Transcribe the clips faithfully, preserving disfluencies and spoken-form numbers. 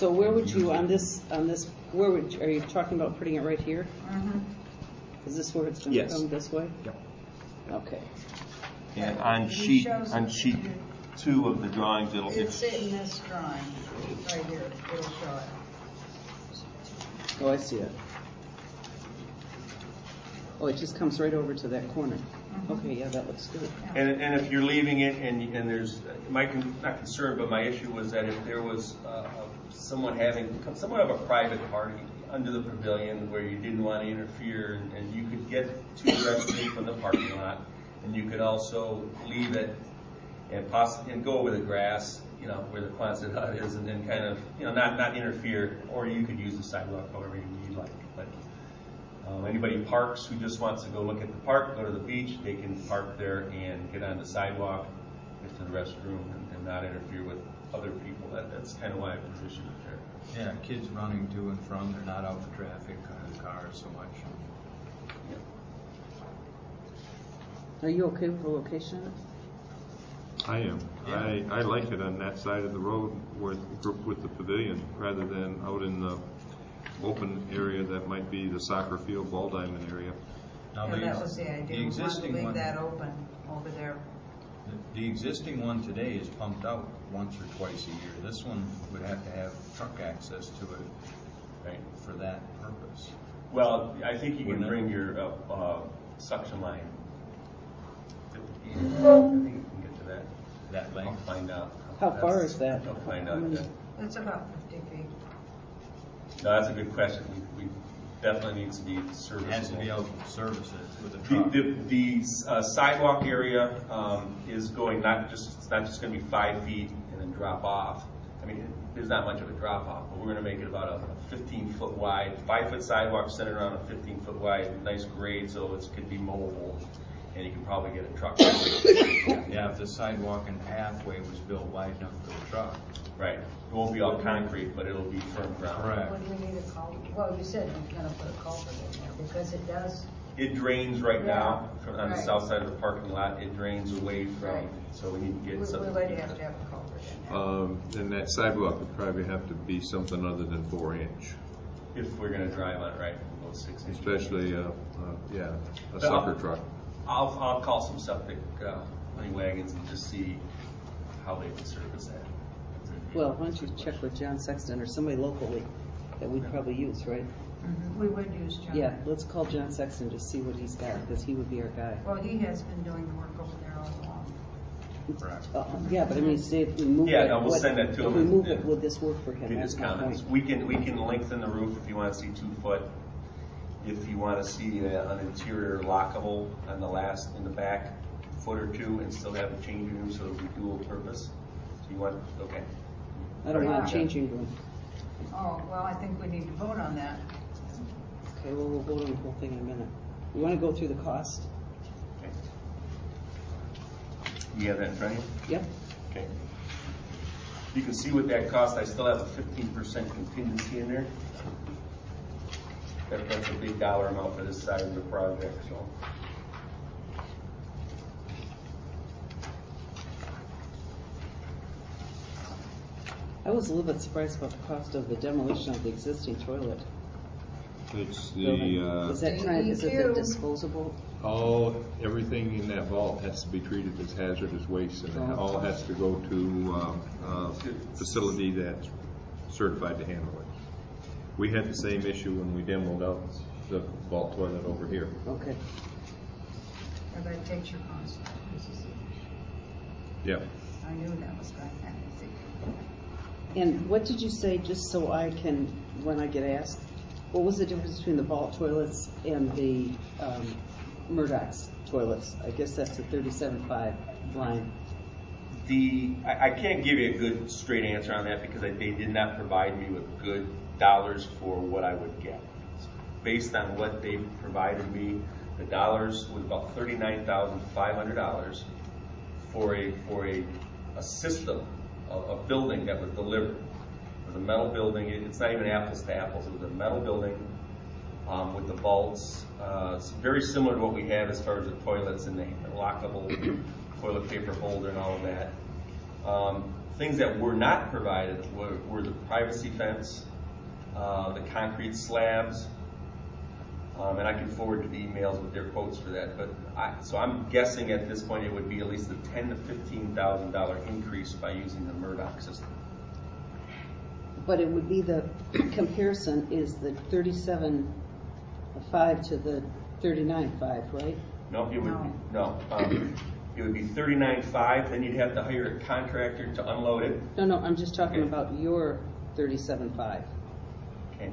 So where would you on this on this where would you, are you talking about putting it right here? Mm-hmm. Is this where it's going yes. to come this way? Yep. Okay. And on it sheet on sheet two of the drawings, it'll it's, it's in this drawing right here. It'll show it. Oh, I see it. Oh, it just comes right over to that corner. Mm-hmm. Okay, yeah, that looks good. And, and if you're leaving it, and and there's my con, not concern, but my issue was that if there was uh, someone having somewhat of a private party under the pavilion where you didn't want to interfere, and, and you could get to the restroom from the parking lot, and you could also leave it and possibly and go over the grass, you know, where the Quonset hut is, and then kind of you know not not interfere, or you could use the sidewalk however you like, but. Um, anybody parks who just wants to go look at the park, go to the beach, they can park there and get on the sidewalk, get to the restroom, and, and not interfere with other people. That, that's kind of why I positioned it there. Yeah, kids running to and from, they're not out for traffic on the cars so much. Yeah. Are you okay with the location? I am. Yeah. I, I like it on that side of the road with, with the pavilion rather than out in the open area that might be the soccer field, ball diamond area. Now, yeah, that was the idea. We wanted to leave that open over there. The, the existing one today is pumped out once or twice a year. This one would have to have truck access to it, right, for that purpose. Well, I think you Wouldn't can bring it? your uh, uh, suction line. I think you can get to that. That length. I'll find out. How That's, far is that? I'll find out. It's about fifty feet. No, that's a good question. We, we definitely needs to be serviceable. It has to be able to service it with a truck. The, the, the uh, sidewalk area um, is going not just it's not just going to be five feet and then drop off. I mean, it, there's not much of a drop off, but we're going to make it about a fifteen foot wide, five foot sidewalk centered around a fifteen foot wide, nice grade, so it could be mobile, and you can probably get a truck. Yeah, if the sidewalk and pathway was built wide enough for the truck. Right. It won't be all concrete, but it'll be firm ground. Correct. What do we need a culvert? Well, you said you're going to put a culvert in there because it does. It drains right yeah. now from on right. the south side of the parking lot. It drains away from, right. so we need to get we, something. We would have to have a culvert in there. Um, and that sidewalk would probably have to be something other than four inch. If we're going to drive on it, right? We'll go six inch. Especially, uh, uh, yeah, a but soccer I'll, truck. I'll, I'll call some septic uh, money wagons and just see how they can service that. Well, why don't you check with John Sexton or somebody locally that we'd probably use, right? Mm-hmm. We would use John. Yeah, let's call John Sexton to see what he's got, because he would be our guy. Well, he has been doing work over there all along. Correct. Uh, yeah, but I mean, say if we move yeah, it, no, we'll what, send that to if him. If we move it, will this work for him? That's my point. We can we can lengthen the roof if you want to see two foot. If you want to see uh, an interior lockable on the last in the back foot or two, and still have a changing room, so it'll be dual purpose. So you want okay. I don't want a changing room. Oh, well, I think we need to vote on that. Okay, well, we'll vote on the whole thing in a minute. You want to go through the cost? Okay. You have that in front of you? Yep. Okay. You can see what that cost. I still have a fifteen percent contingency in there. That, that's a big dollar amount for this side of the project, so. I was a little bit surprised about the cost of the demolition of the existing toilet. It's the. Uh, is that kind of, is it the disposable? All everything in that vault has to be treated as hazardous waste, and oh. it all has to go to um, a facility that's certified to handle it. We had the same issue when we demoed out the vault toilet over here. Okay. Everybody takes your cost. Yeah. I knew that was going to happen. And what did you say, just so I can, when I get asked, what was the difference between the vault toilets and the um, Murdoch's toilets? I guess that's the thirty-seven point five line. The, I, I can't give you a good straight answer on that because I, they did not provide me with good dollars for what I would get. Based on what they provided me, the dollars was about thirty-nine thousand five hundred dollars for a, for a, a system. A building that was delivered. It was a metal building. It's not even apples to apples. It was a metal building um, with the vaults. Uh, it's very similar to what we have as far as the toilets and the lockable toilet paper holder and all of that. Um, things that were not provided were, were the privacy fence, uh, the concrete slabs, um, and I can forward to the emails with their quotes for that. But I, so I'm guessing at this point it would be at least a ten to fifteen thousand dollar increase by using the Murdoch system. But it would be the comparison is the thirty-seven five to the thirty-nine five, right? No, it would no. Be, no. Um, It would be thirty-nine five, then you'd have to hire a contractor to unload it. No, no, I'm just talking okay. about your thirty-seven five. Okay.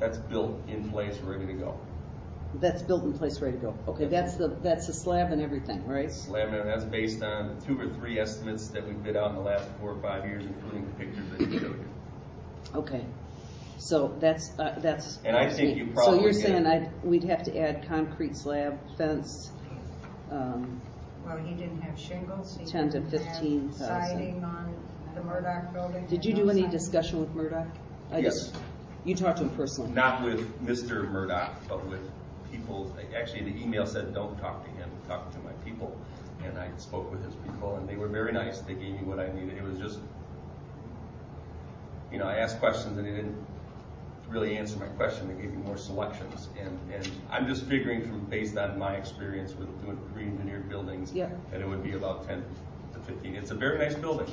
That's built in place, ready to go. That's built in place, ready to go. Okay, that's the that's the slab and everything, right? Slab, and that's based on two or three estimates that we bid out in the last four or five years, including the pictures that you showed you. Okay. So that's uh, that's. And I think you probably. So you're saying I we'd have to add concrete slab, fence. Um, well, he didn't have shingles. He ten to fifteen thousand. Siding on the Murdoch building. Did you do any siding? Discussion with Murdoch? I yes. Did. You talked to him personally. Not with Mister Murdoch, but with people. Actually, the email said, "Don't talk to him. Talk to my people." And I spoke with his people, and they were very nice. They gave me what I needed. It was just, you know, I asked questions, and they didn't really answer my question. They gave me more selections, and, and I'm just figuring from based on my experience with doing pre-engineered buildings yeah. that it would be about ten to fifteen. It's a very nice building.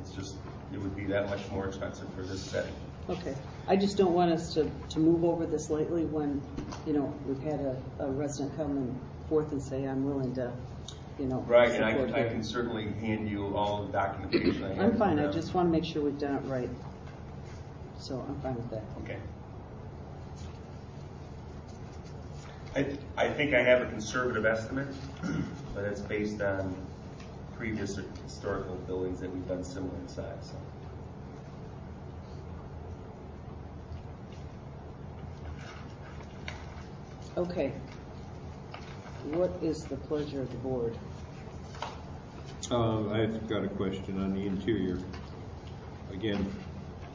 It's just it would be that much more expensive for this setting. Okay, I just don't want us to, to move over this lightly when, you know, we've had a, a resident come forth and say I'm willing to, you know, right. And I can, I can certainly hand you all the documentation. I I'm fine. I just want to make sure we've done it right. So I'm fine with that. Okay. I th I think I have a conservative estimate, but it's based on previous historical buildings that we've done similar in size. So. Okay. What is the pleasure of the board? Uh, I've got a question on the interior. Again,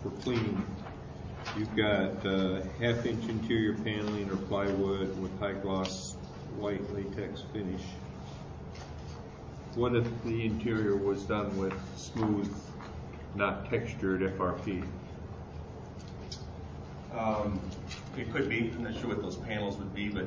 for cleaning. You've got uh, half-inch interior paneling or plywood with high-gloss white latex finish. What if the interior was done with smooth, not textured F R P? Um, it could be. I'm not sure what those panels would be, but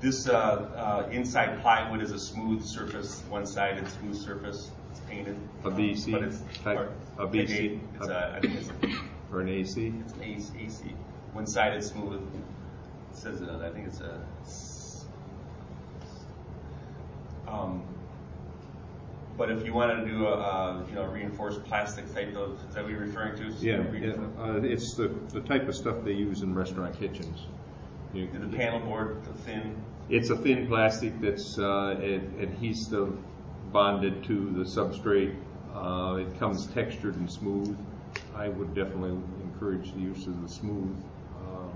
this uh, uh, inside plywood is a smooth surface, one-sided smooth surface. It's painted. A B C? Um, but it's type, or, a B C? An a, it's a, I think it's a, or an A C? It's an A C. One-sided smooth. It says it on, I think it's a... Um, but if you wanted to do a, a you know, reinforced plastic type of... Is that what you're referring to? So yeah, yeah. Uh, it's the, the type of stuff they use in restaurant kitchens. You, the panel board, the thin... It's a thin plastic that's uh, ad adhesive bonded to the substrate. Uh, it comes textured and smooth. I would definitely encourage the use of the smooth. Uh,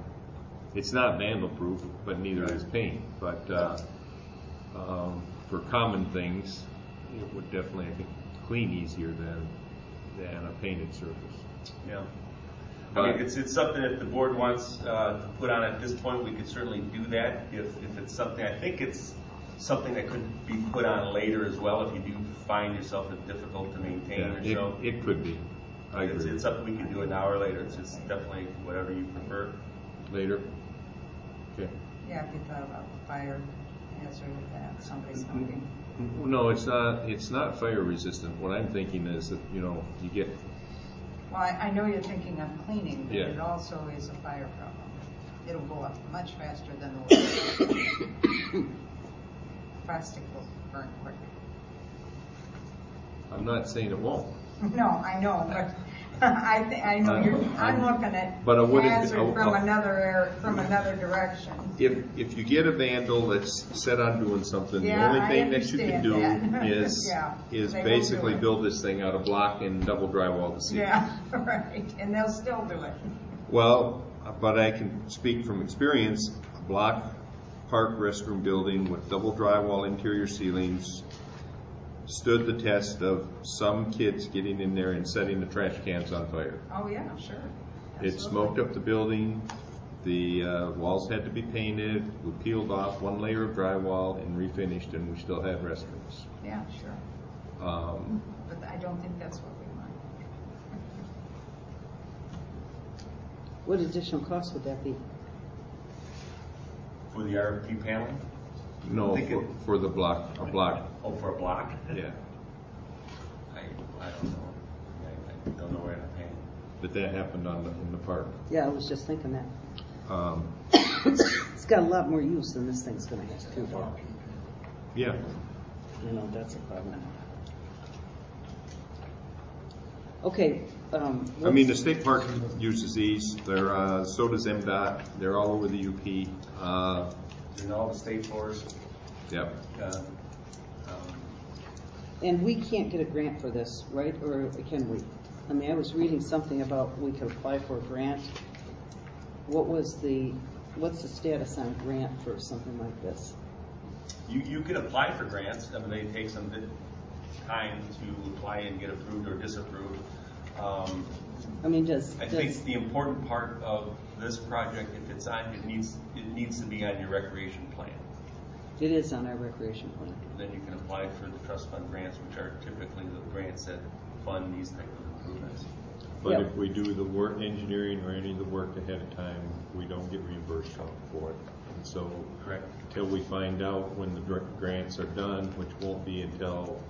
it's not vandal-proof, but neither is paint. But uh, um, for common things, it would definitely, I think, clean easier than than a painted surface. Yeah. I mean, it's, it's something that the board wants uh, to put on at this point. We could certainly do that if, if it's something. I think it's something that could be put on later as well if you do find yourself it difficult to maintain yeah, or it, so. It could be. I it's, agree. It's something we can do an hour later. It's, it's definitely whatever you prefer. Later? Okay. Yeah, if you thought about the fire hazard of that, somebody's smoking. No, it's not, it's not fire resistant. What I'm thinking is that, you know, you get... Well, I, I know you're thinking of cleaning, but yeah. It also is a fire problem. It'll go up much faster than the water. Plastic will burn quick. I'm not saying it won't. No, I know, but I th I know uh, you're. I'm, I'm looking at but hazard it, uh, from uh, another air, from another direction. If if you get a vandal that's set on doing something, yeah, the only thing that you can do that. is yeah, is basically build this thing out of block and double drywall the ceiling. Yeah, right, and they'll still do it. Well, but I can speak from experience. A block park restroom building with double drywall interior ceilings stood the test of some kids getting in there and setting the trash cans on fire. Oh yeah, sure. Absolutely. It smoked up the building. The uh, walls had to be painted. We peeled off one layer of drywall and refinished, and we still had restrooms. Yeah, sure. Um, but I I don't think that's what we want. What additional cost would that be? For the R F P paneling? No, for, it, for the block, a block. Oh, for a block? Yeah. I, I don't know. I, I don't know where to paint. But that happened on the, in the park. Yeah, I was just thinking that. Um, it's got a lot more use than this thing's going to have to. Yeah. You know, that's a problem. Okay. Um, I mean, the state park uses these. They're, uh, so does M D O T. They're all over the U P. Uh, and all the state forests. Yep. Uh, um, and we can't get a grant for this, right? Or can we? I mean, I was reading something about we could apply for a grant. What was the, what's the status on grant for something like this? You, you can apply for grants. I mean, they take some time to apply and get approved or disapproved. Um, I mean, does I does, think the important part of this project, if it's on, it needs it needs to be on your recreation plan. It is on our recreation plan. Then you can apply for the trust fund grants, which are typically the grants that fund these type of improvements. But yep. If we do the work, engineering or any of the work ahead of time, we don't get reimbursed for it. And so, correct. Until we find out when the grants are done, which won't be until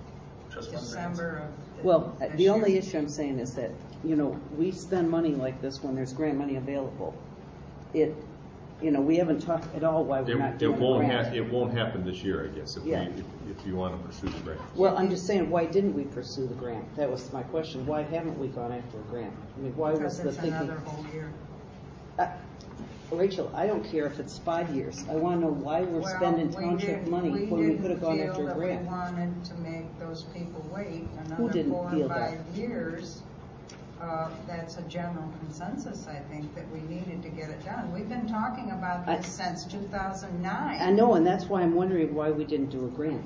December. Well, the only issue I'm saying is that, you know, we spend money like this when there's grant money available. It, you know, we haven't talked at all why we're not doing a grant. It won't happen this year, I guess, if, yeah. we, if, if you want to pursue the grant. Well, I'm just saying, why didn't we pursue the grant? That was my question. Why haven't we gone after a grant? I mean, why was the thinking? Another whole year. Uh, Rachel, I don't care if it's five years. I want to know why we're well, spending township money we when we could have gone after a grant. We wanted to make those people wait another four or five that? years. Uh, that's a general consensus, I think, that we needed to get it done. We've been talking about this I, since two thousand nine. I know, and that's why I'm wondering why we didn't do a grant.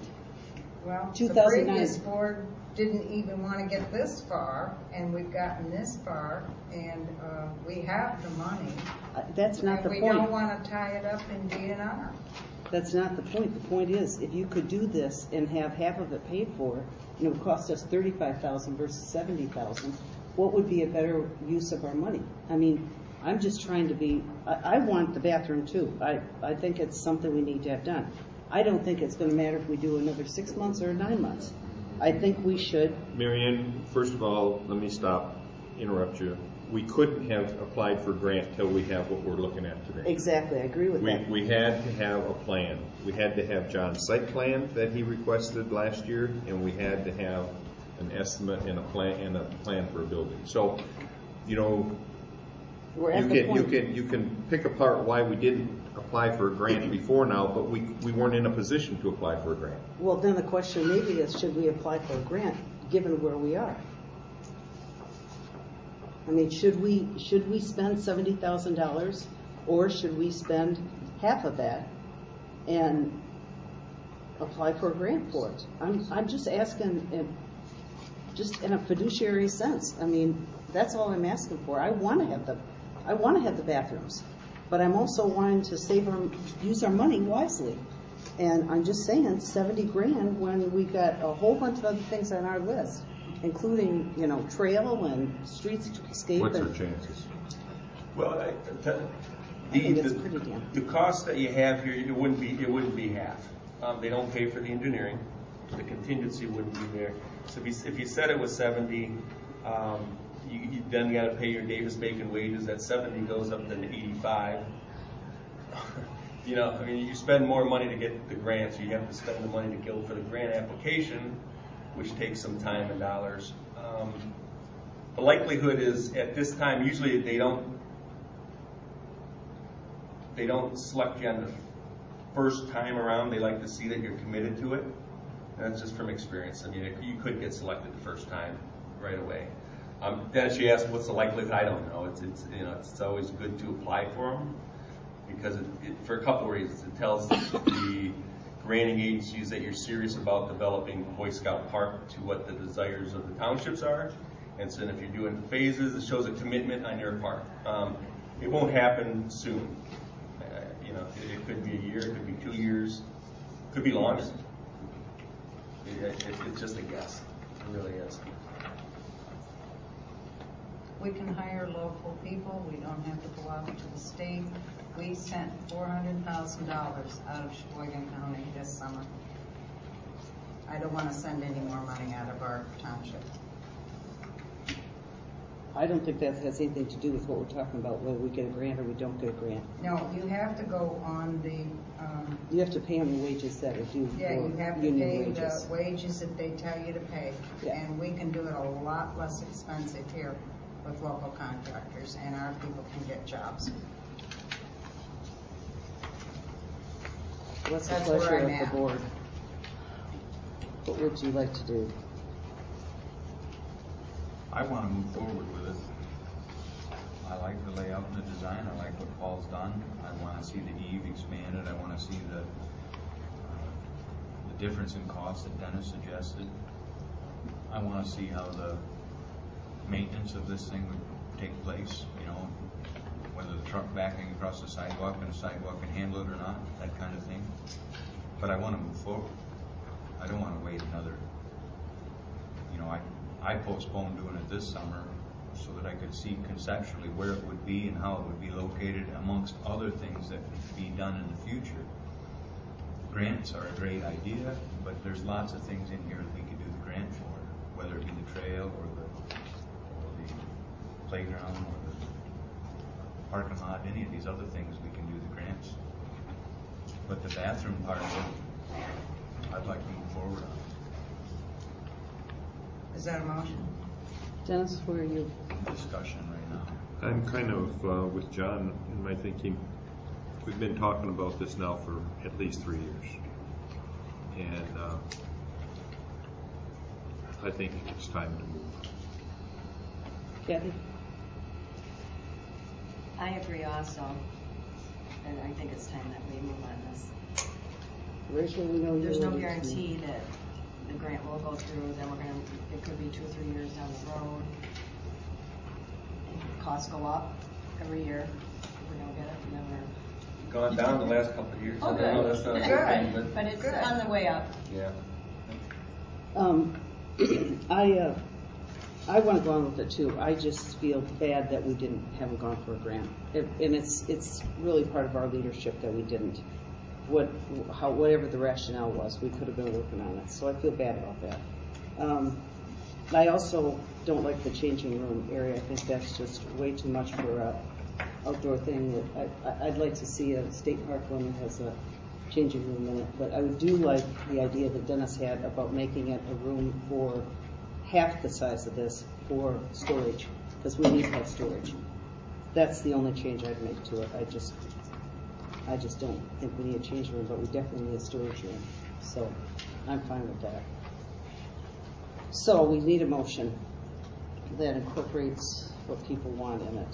Well, the previous board didn't even want to get this far, and we've gotten this far, and uh, we have the money. Uh, that's not the point. We don't want to tie it up in D N R. That's not the point. The point is, if you could do this and have half of it paid for, and it would cost us thirty-five thousand dollars versus seventy thousand dollars, what would be a better use of our money? I mean, I'm just trying to be, I, I want the bathroom too. I, I think it's something we need to have done. I don't think it's going to matter if we do another six months or nine months. I think we should. Marianne, first of all, let me stop, interrupt you. We couldn't have applied for grant till we have what we're looking at today. Exactly, I agree with we, that. We had to have a plan. We had to have John's site plan that he requested last year, and we had to have an estimate and a plan and a plan for a building. So, you know, we're at you the can point. you can you can pick apart why we didn't apply for a grant before now, but we, we weren't in a position to apply for a grant. Well, then the question maybe is, should we apply for a grant given where we are? I mean, should we should we spend seventy thousand dollars or should we spend half of that and apply for a grant for it? I'm, I'm just asking, in, just in a fiduciary sense. I mean, that's all I'm asking for. I want to have the, I want to have the bathrooms. But I'm also wanting to save our, use our money wisely. And I'm just saying seventy grand when we got a whole bunch of other things on our list, including, you know, trail and streetscape. What's our chances? Well, I, the, I think it's the, pretty damn. The cost that you have here, it wouldn't be, it wouldn't be half. Um, they don't pay for the engineering. The contingency wouldn't be there. So if you, if you said it was seventy, um, You, you then got to pay your Davis Bacon wages. That seventy goes up to eighty-five. You know, I mean, you spend more money to get the grant, so you have to spend the money to go for the grant application, which takes some time and dollars. Um, the likelihood is at this time, usually they don't they don't select you on the first time around. They like to see that you're committed to it. And that's just from experience. I mean, it, you could get selected the first time right away. Um, Dennis, you asked what's the likelihood. I don't know. It's it's you know it's, it's always good to apply for them because it, it, for a couple of reasons. It tells the granting agencies that you're serious about developing Boy Scout Park to what the desires of the townships are, and so then if you're doing phases, it shows a commitment on your part. Um, it won't happen soon. Uh, you know, it, it could be a year, it could be two years, it could be longer. It, it, it's just a guess. It really is. We can hire local people. We don't have to go out to the state. We sent four hundred thousand dollars out of Sheboygan County this summer. I don't want to send any more money out of our township. I don't think that has anything to do with what we're talking about, whether we get a grant or we don't get a grant. No, you have to go on the... Um, you have to pay them the wages that are due. Yeah, you have to pay wages. the wages that they tell you to pay. Yeah. And we can do it a lot less expensive here with local contractors, and our people can get jobs. What's the pleasure of the board? What would you like to do? I want to move forward with it. I like the layout and the design. I like what Paul's done. I want to see the eve expanded. I want to see the uh, the difference in cost that Dennis suggested. I want to see how the maintenance of this thing would take place. You know, whether the truck backing across the sidewalk and the sidewalk can handle it or not, that kind of thing. But I want to move forward. I don't want to wait another. You know, I. I postponed doing it this summer so that I could see conceptually where it would be and how it would be located, amongst other things that could be done in the future. Grants are a great idea, but there's lots of things in here that we could do the grant for, whether it be the trail or the, or the playground or the parking lot, any of these other things we can do the grants. But the bathroom part of it, I'd like to move forward on. Is that a motion? Dennis, where are you? Discussion right now. I'm kind of uh, with John in my thinking. We've been talking about this now for at least three years. And uh, I think it's time to move. Debbie? I agree also. And I think it's time that we move on this. Rachel, we know There's no guarantee to... that the grant will go through, then we're going to, it could be two or three years down the road. Costs go up every year. We don't get it, and then we're gone down the last couple of years. Okay. Oh, that's not a good thing, but, but it's good. On the way up. Yeah. Um, I, uh, I want to go on with it too. I just feel bad that we didn't haven't gone for a grant. It, and it's, it's really part of our leadership that we didn't. What, how, whatever the rationale was, we could have been working on it. So I feel bad about that. Um, I also don't like the changing room area. I think that's just way too much for an outdoor thing. That I, I'd like to see a state park one that has a changing room in it. But I do like the idea that Dennis had about making it a room for half the size of this for storage, because we need to have storage. That's the only change I'd make to it. I just... I just don't think we need a change room, but we definitely need a storage room. So I'm fine with that. So we need a motion that incorporates what people want in it.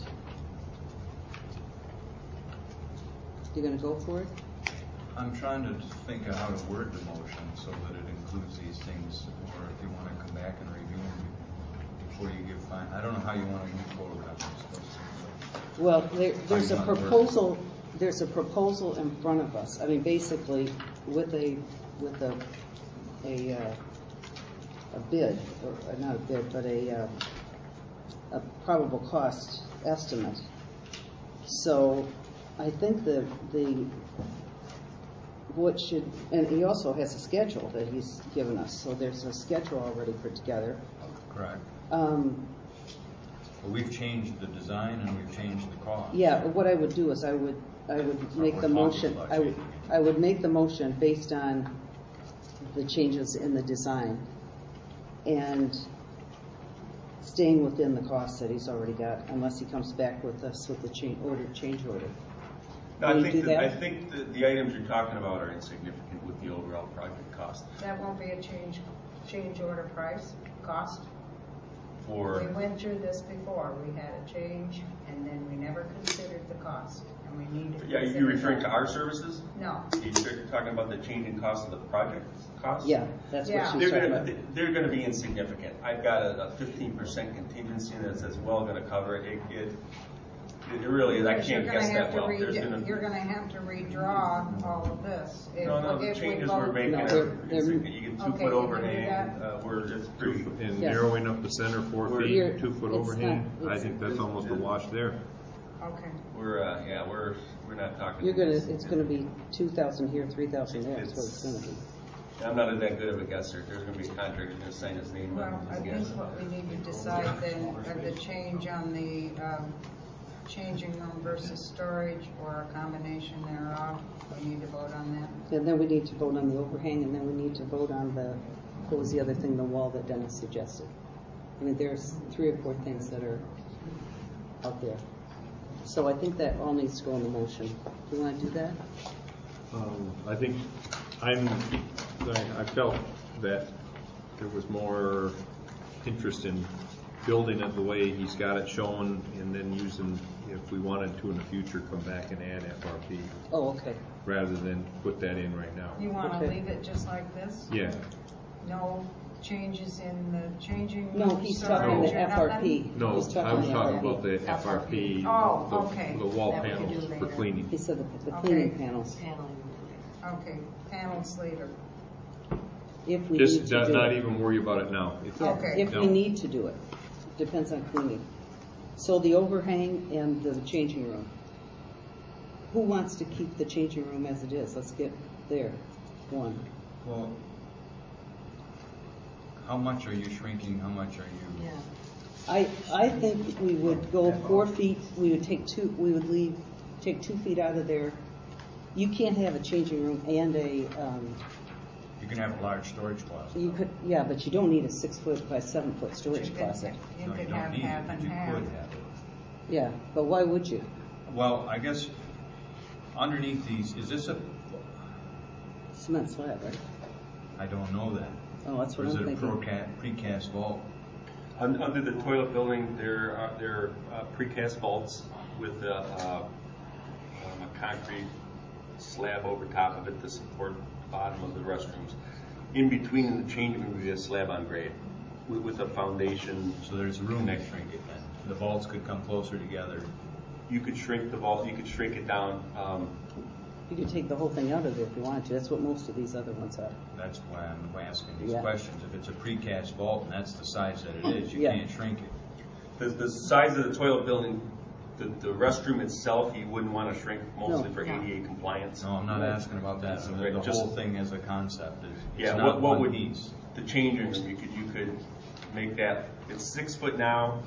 You gonna go for it? I'm trying to think of how to word the motion so that it includes these things, or if you want to come back and review them before you give fine. I don't know how you want to move forward after this. Well, there, there's a proposal. There's a proposal in front of us. I mean, basically, with a with a a, uh, a bid, or uh, not a bid, but a uh, a probable cost estimate. So, I think the the what should, and he also has a schedule that he's given us. So there's a schedule already put together. Correct. Um, well, we've changed the design and we've changed the cost. Yeah. What I would do is I would. I would make the motion. I would, I would make the motion based on the changes in the design and staying within the cost that he's already got, unless he comes back with us with the change order. Change order. No, I think, the, I think the, the items you're talking about are insignificant with the overall project cost. That won't be a change change order price cost. For we went through this before. We had a change, and then we never considered the cost. We need to yeah, you're referring to our services? No. You're talking about the change in cost of the project cost? Yeah, that's yeah. what she's they're gonna, about. They're going to be insignificant. I've got a fifteen percent contingency that's as well going to cover it. It, it. It really is. I can't guess that well. Re- gonna... You're going to have to redraw all of this. If, no, no, if the changes we we're making, no, every, you get two okay, foot overhang. Uh, we're just pretty, and yes. narrowing up the center four we're, feet, two foot overhang. Not, I think that's almost a wash there. Okay. We're uh, yeah, we're we're not talking. You're gonna. It's gonna be two thousand here, three thousand there. That's what it's gonna be. I'm not that good of a guesser. There's going to be a contractor going to sign his name. Well, I guess what we need to decide then are the change on the um, changing room versus storage, or a combination thereof. We need to vote on that. And then we need to vote on the overhang, and then we need to vote on the, what was the other thing, the wall that Dennis suggested. I mean, there's three or four things that are out there. So I think that all needs to go in the motion. Do you want to do that? Um, I think I'm... I, I felt that there was more interest in building it the way he's got it shown, and then using, if we wanted to in the future, come back and add F R P. Oh, okay. Rather than put that in right now. You want to okay. leave it just like this? Yeah. No changes in the changing. No, he's talking the F R P. No, I was talking about the F R P. Oh, the, okay. The wall that panels for cleaning. He said the, the okay. cleaning panels. Paneling. Okay, panels later. If we just need to not, do not it. even worry about it now. If, yeah, okay. if no. we need to do it, depends on cleaning. So the overhang and the changing room. Who wants to keep the changing room as it is? Let's get there. One. Well, how much are you shrinking? How much are you? Yeah. I I think we would go four feet. We would take two. We would leave take two feet out of there. You can't have a changing room and a. Um, You can have a large storage closet. You could, yeah, but you don't need a six foot by seven foot storage you could, closet. You, no, you could have half and half. Yeah, but why would you? Well, I guess underneath these, is this a cement slab, right? I don't know that. Oh, that's what I'm thinking. Is it a proca- precast vault? Under the toilet building, there are there are uh, precast vaults with a, uh, um, a concrete slab over top of it to support. Bottom of the restrooms. In between the change room would be a slab on grade with, with a foundation. So there's room to shrink it then. The vaults could come closer together. You could shrink the vault, you could shrink it down. Um, you could take the whole thing out of it if you wanted to. That's what most of these other ones are. That's why I'm asking these yeah. questions. If it's a precast vault and that's the size that it is, you yeah. can't shrink it. The, the size of the toilet building, The, the restroom itself, you wouldn't want to shrink mostly no. for A D A compliance. No, I'm not right. asking about that. So right. the Just, whole thing as a concept is yeah. What, what would needs. the change room? You could you could make that. It's six foot now.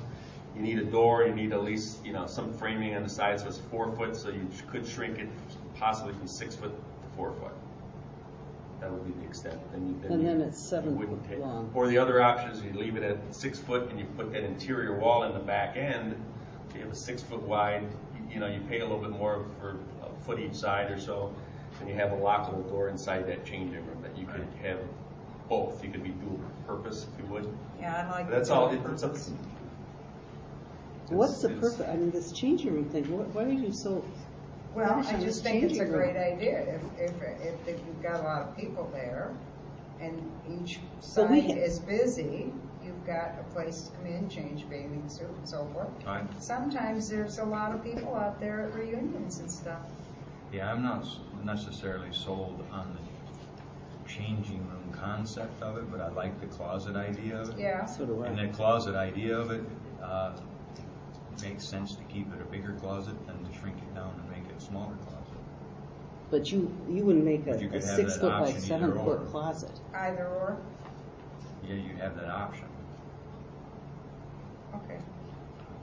You need a door. You need at least you know some framing on the side, so it's four foot. So you could shrink it possibly from six foot to four foot. That would be the extent. Then you, then and you, then it's seven foot long. Or the other option is you leave it at six foot and you put that interior wall in the back end. You have a six foot wide, you, you know, you pay a little bit more for a foot each side or so, and you have a lockable door inside that changing room that you could right. have both. You could be dual purpose if you would. Yeah, I like but that's all. It, it's, it's, What's the purpose? I mean, this changing room thing, what, why are you so. Well, I just think it's a great room? idea if, if, if, if you've got a lot of people there and each side we, is busy. You've got a place to come in, change bathing suit, and so forth. Fine. Sometimes there's a lot of people out there at reunions and stuff. Yeah, I'm not necessarily sold on the changing room concept of it, but I like the closet idea of it. Yeah, so do I. And that closet idea of it uh, makes sense to keep it a bigger closet than to shrink it down and make it a smaller closet. But you, you wouldn't make a, you a six foot by seven foot closet. Either or. Yeah, you have that option. Okay.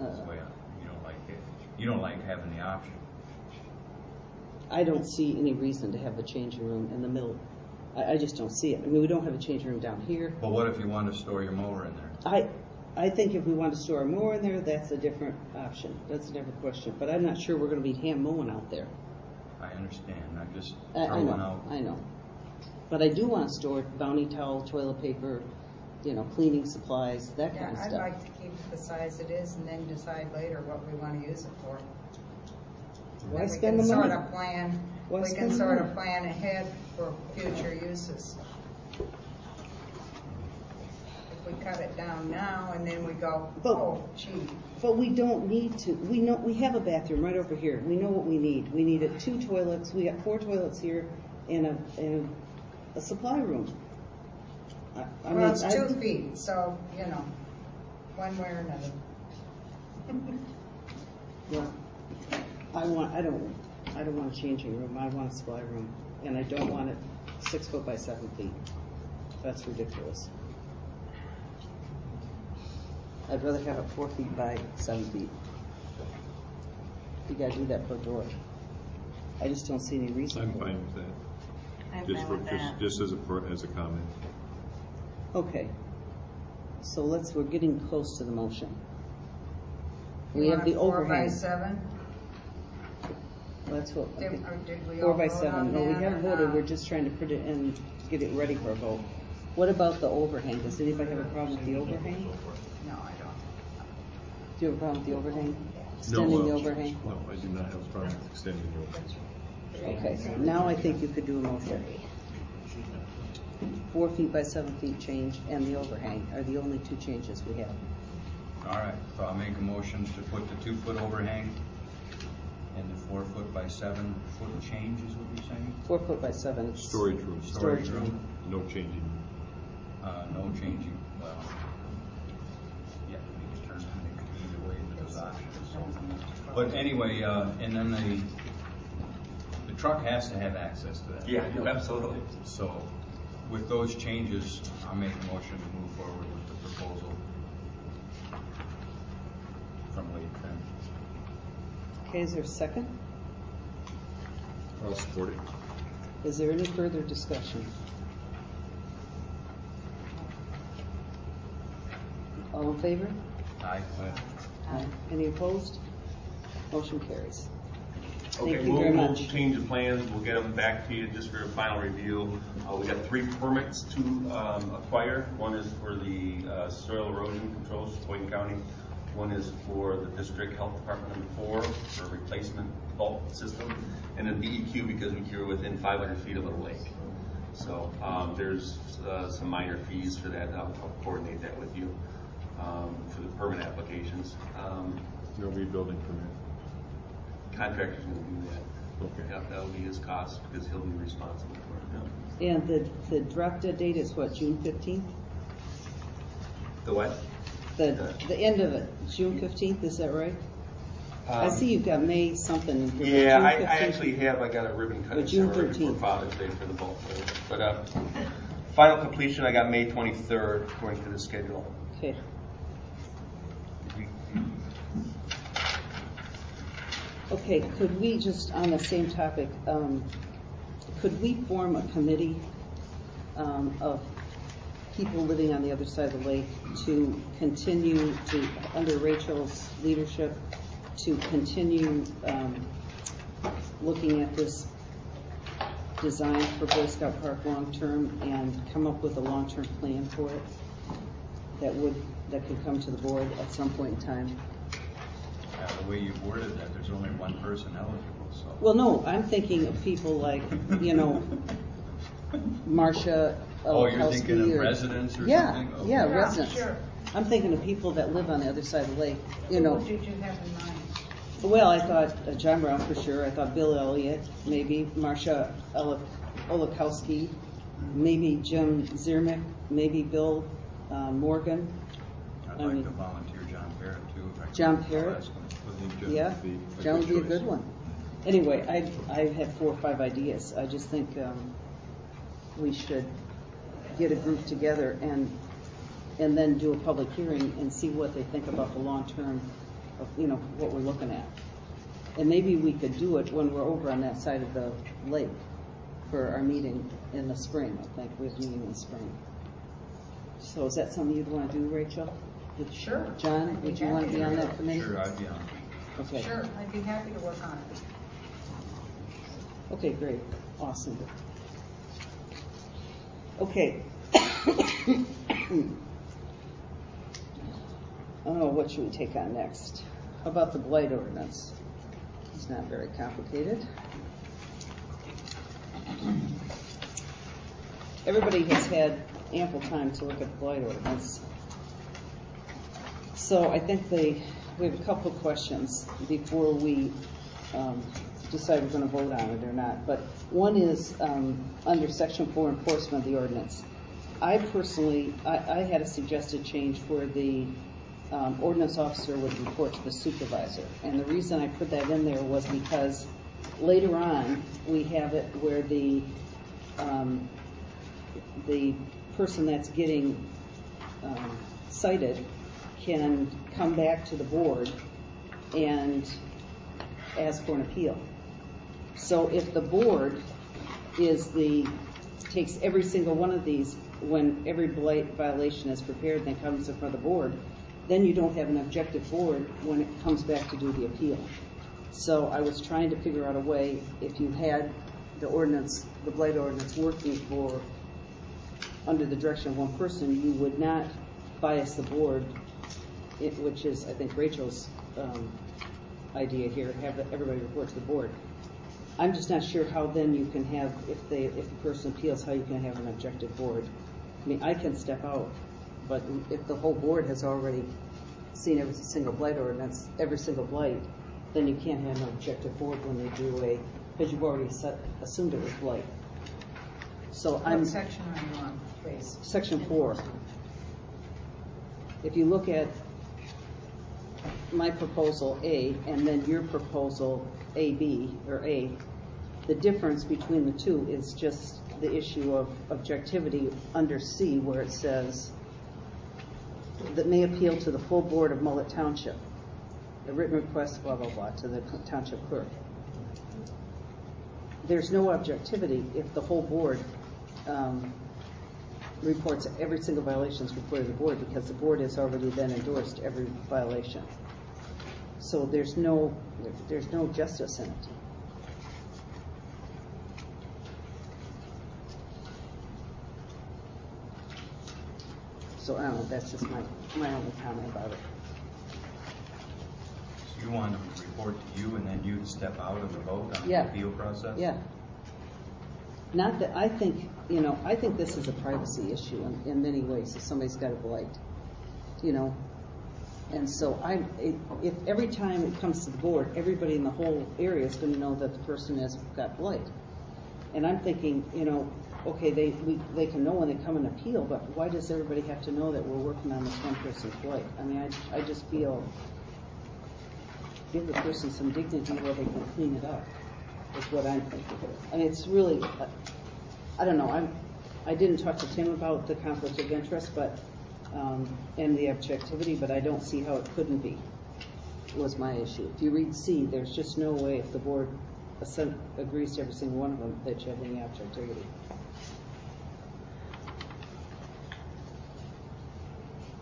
That's the way I, you don't like it. You don't like having the option. I don't see any reason to have a changing room in the middle. I, I just don't see it. I mean, we don't have a changing room down here. But what if you want to store your mower in there? I, I think if we want to store our mower in there, that's a different option. That's a different question. But I'm not sure we're going to be hand mowing out there. I understand. I'm just throwing I, I know, out. I know. But I do want to store bounty towel, toilet paper, you know, cleaning supplies, that yeah, kind of I'd stuff. I'd like to keep the size it is and then decide later what we want to use it for. Why we spend can the money? Sort of plan, Why we can sort money? of plan ahead for future uses. If we cut it down now and then we go, but, oh, gee, But we don't need to. We know we have a bathroom right over here. We know what we need. We needed two toilets. We got four toilets here, and a and a, a supply room. I, I well, mean, it's two I, feet, so you know, one way or another. Well, I want. I don't. I don't want a changing room. I want a supply room, and I don't want it six foot by seven feet. That's ridiculous. I'd rather have it four feet by seven feet. You gotta do that per door. I just don't see any reason. I'm fine with that. I'm just fine with that. Just as a as a comment. Okay. So let's. We're getting close to the motion. We have the overhang. Four by seven. Well, that's what. Did, did we four by seven. No, we haven't voted. We're just trying to put it in, get it ready for a vote. What about the overhang? Does anybody have a problem with the overhang? No, I don't. Do you have a problem with the overhang? Extending no, uh, the overhang? No, I do not have a problem with extending the overhang. Okay, so now I think you could do a motion. Four feet by seven feet change and the overhang are the only two changes we have. All right, so I'll make a motion to put the two foot overhang and the four foot by seven foot change is what you're saying? Four foot by seven. Storage room. Storage, Storage room. room. No changing. Uh, no changing. Well. But anyway, uh, and then the the truck has to have access to that. Yeah, no, absolutely. So, with those changes, I make a motion to move forward with the proposal from late then. Okay, is there a second? I'll support it. Is there any further discussion? All in favor? Aye. Aye. Aye. Any opposed? Motion carries. Okay, we'll, we'll change the plans. We'll get them back to you just for a final review. Uh, we got three permits to um, acquire. One is for the uh, soil erosion control, Sheboygan County. One is for the district health department number four for a replacement bulk system, and then D E Q because we cure within five hundred feet of a lake. So um, there's uh, some minor fees for that. I'll, I'll coordinate that with you um, for the permit applications. Um, no rebuilding permit. Contractor's going to do that. Okay. Yeah, that'll be his cost because he'll be responsible for it. Yeah. And the the drop dead date is what, June fifteenth? The what? The the, the end of it, June fifteenth. Is that right? Um, I see you've got May something. Yeah, I, I actually have. I got a ribbon cutting ceremony for Father's Day for the both. But uh, final completion, I got May twenty-third according to the schedule. Okay. Okay, could we just, on the same topic, um, could we form a committee um, of people living on the other side of the lake to continue to, under Rachel's leadership, to continue um, looking at this design for Boy Scout Park long-term and come up with a long-term plan for it that would, that could come to the board at some point in time? Yeah, the way you've worded that, there's only one person eligible, so. Well, no, I'm thinking of people like, you know, Marcia. Oh, you're thinking of residents or something? Yeah, yeah, residents. Sure. I'm thinking of people that live on the other side of the lake, you know. What did you have in mind? Well, I thought uh, John Brown for sure. I thought Bill Elliott, maybe Marcia Olakowski, maybe Jim Ziermick, maybe Bill uh, Morgan. I'd like to volunteer John Barrett, too. John Parrott, yeah, John would be a good one. Anyway, I I have four or five ideas. I just think um, we should get a group together and and then do a public hearing and see what they think about the long term of, you know, what we're looking at. And maybe we could do it when we're over on that side of the lake for our meeting in the spring. I think we have a meeting in the spring. So is that something you'd want to do, Rachel? Sure. John, would you want to be on that committee? Sure, I'd be on it. Okay. Sure, I'd be happy to work on it. Okay, great. Awesome. Okay. Oh, what should we take on next? How about the blight ordinance? It's not very complicated. Everybody has had ample time to look at the blight ordinance. So I think the we have a couple of questions before we um, decide we're going to vote on it or not. But one is um, under Section four, enforcement of the ordinance. I personally, I, I had a suggested change where the um, ordinance officer would report to the supervisor. And the reason I put that in there was because later on we have it where the um, the person that's getting um, cited can come back to the board and ask for an appeal. So if the board is the takes every single one of these when every violation is prepared and comes in front of the board, then you don't have an objective board when it comes back to do the appeal. So I was trying to figure out a way, if you had the ordinance, the blight ordinance working for under the direction of one person, you would not bias the board, it, which is, I think, Rachel's um, idea here, have everybody report to the board. I'm just not sure how then you can have, if they, if the person appeals, how you can have an objective board. I mean, I can step out, but if the whole board has already seen every single blight ordinance, every single blight, then you can't have an objective board when they do a, because you've already set, assumed it was blight. So what I'm section are you on, please? Section four. If you look at my proposal A and then your proposal A B or A, the difference between the two is just the issue of objectivity under C, where it says that may appeal to the full board of Mullett Township. A written request, blah, blah, blah, to the township clerk. There's no objectivity if the whole board um, reports every single violation is reported to the board, because the board has already then endorsed every violation. So there's no, there's no justice in it. So I don't know, that's just my, my only comment about it. You want them to report to you and then you to step out of the vote on yeah. the appeal process? Yeah. Not that I think, you know, I think this is a privacy issue in, in many ways if somebody's got a blight, you know. And so I, it, if every time it comes to the board, everybody in the whole area is going to know that the person has got blight. And I'm thinking, you know, okay, they, we, they can know when they come and appeal, but why does everybody have to know that we're working on this one person's blight? I mean, I, I just feel... give the person some dignity where they can clean it up, is what I'm thinking. And it's really, I don't know, I'm, I didn't talk to Tim about the conflict of interest but um, and the objectivity, but I don't see how it couldn't be, was my issue. If you read C, there's just no way if the board assent, agrees to every single one of them that you have any objectivity.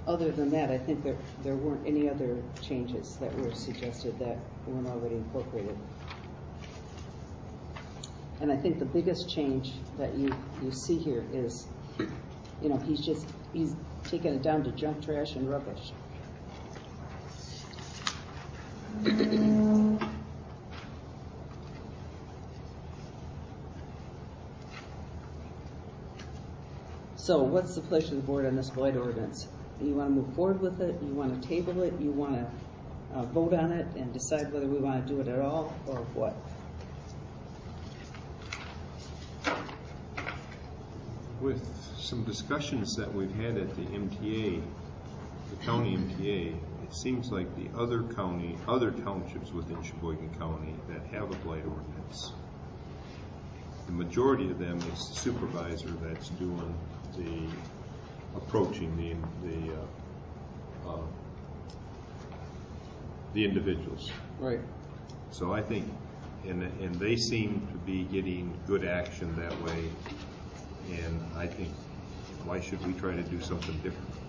Other than that, I think there, there weren't any other changes that were suggested that weren't already incorporated. And I think the biggest change that you, you see here is, you know, he's just, he's taken it down to junk, trash, and rubbish. So what's the pleasure of the board on this blight ordinance? You want to move forward with it, you want to table it, you want to uh, vote on it and decide whether we want to do it at all or what? With some discussions that we've had at the M T A, the county M T A, it seems like the other county, other townships within Sheboygan County that have a blight ordinance, the majority of them is the supervisor that's doing the approaching the the uh, uh, the individuals, right? So I think, and and they seem to be getting good action that way. And I think, why should we try to do something different?